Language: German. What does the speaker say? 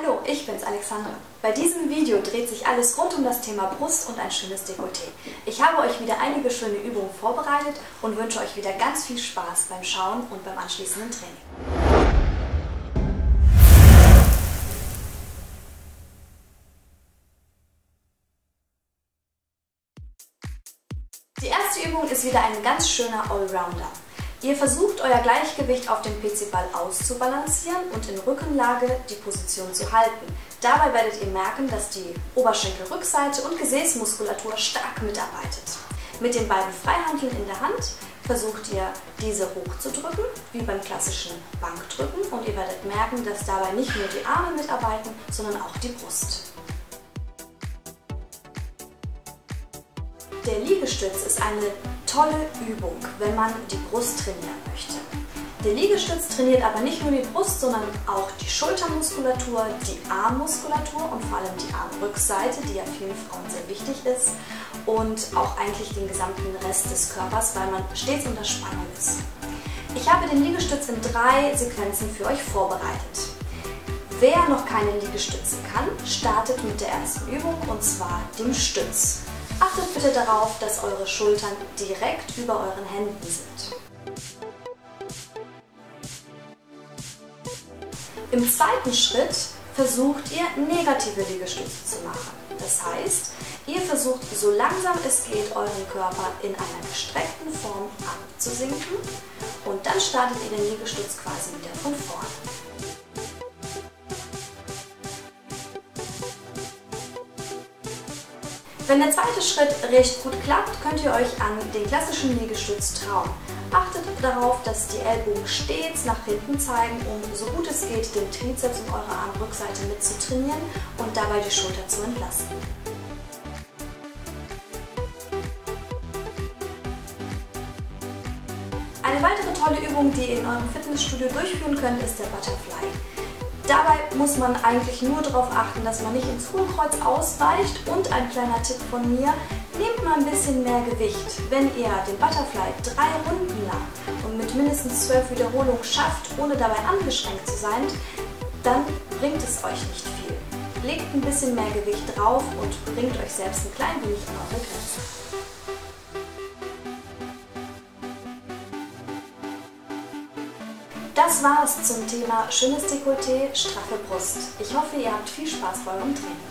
Hallo, ich bin's, Alexandra. Bei diesem Video dreht sich alles rund um das Thema Brust und ein schönes Dekolleté. Ich habe euch wieder einige schöne Übungen vorbereitet und wünsche euch wieder ganz viel Spaß beim Schauen und beim anschließenden Training. Die erste Übung ist wieder ein ganz schöner Allrounder. Ihr versucht, euer Gleichgewicht auf dem PC-Ball auszubalancieren und in Rückenlage die Position zu halten. Dabei werdet ihr merken, dass die Oberschenkelrückseite und Gesäßmuskulatur stark mitarbeitet. Mit den beiden Freihanteln in der Hand versucht ihr, diese hochzudrücken, wie beim klassischen Bankdrücken. Und ihr werdet merken, dass dabei nicht nur die Arme mitarbeiten, sondern auch die Brust. Der Liegestütz ist eine tolle Übung, wenn man die Brust trainieren möchte. Der Liegestütz trainiert aber nicht nur die Brust, sondern auch die Schultermuskulatur, die Armmuskulatur und vor allem die Armrückseite, die ja vielen Frauen sehr wichtig ist, und auch eigentlich den gesamten Rest des Körpers, weil man stets unter Spannung ist. Ich habe den Liegestütz in 3 Sequenzen für euch vorbereitet. Wer noch keine Liegestütze kann, startet mit der ersten Übung, und zwar dem Stütz. Achtet bitte darauf, dass eure Schultern direkt über euren Händen sind. Im zweiten Schritt versucht ihr, negative Liegestütze zu machen. Das heißt, ihr versucht, so langsam es geht, euren Körper in einer gestreckten Form abzusinken, und dann startet ihr den Liegestütz quasi wieder von vorne. Wenn der zweite Schritt recht gut klappt, könnt ihr euch an den klassischen Liegestütz trauen. Achtet darauf, dass die Ellbogen stets nach hinten zeigen, um so gut es geht den Trizeps und eure Armrückseite mitzutrainieren und dabei die Schulter zu entlasten. Eine weitere tolle Übung, die ihr in eurem Fitnessstudio durchführen könnt, ist der Butterfly. Dabei muss man eigentlich nur darauf achten, dass man nicht ins Hohlkreuz ausweicht, und ein kleiner Tipp von mir, nehmt mal ein bisschen mehr Gewicht. Wenn ihr den Butterfly 3 Runden lang und mit mindestens 12 Wiederholungen schafft, ohne dabei angeschränkt zu sein, dann bringt es euch nicht viel. Legt ein bisschen mehr Gewicht drauf und bringt euch selbst ein klein wenig an eure Grenzen. Das war's zum Thema schönes Dekolleté, straffe Brust. Ich hoffe, ihr habt viel Spaß bei eurem Training.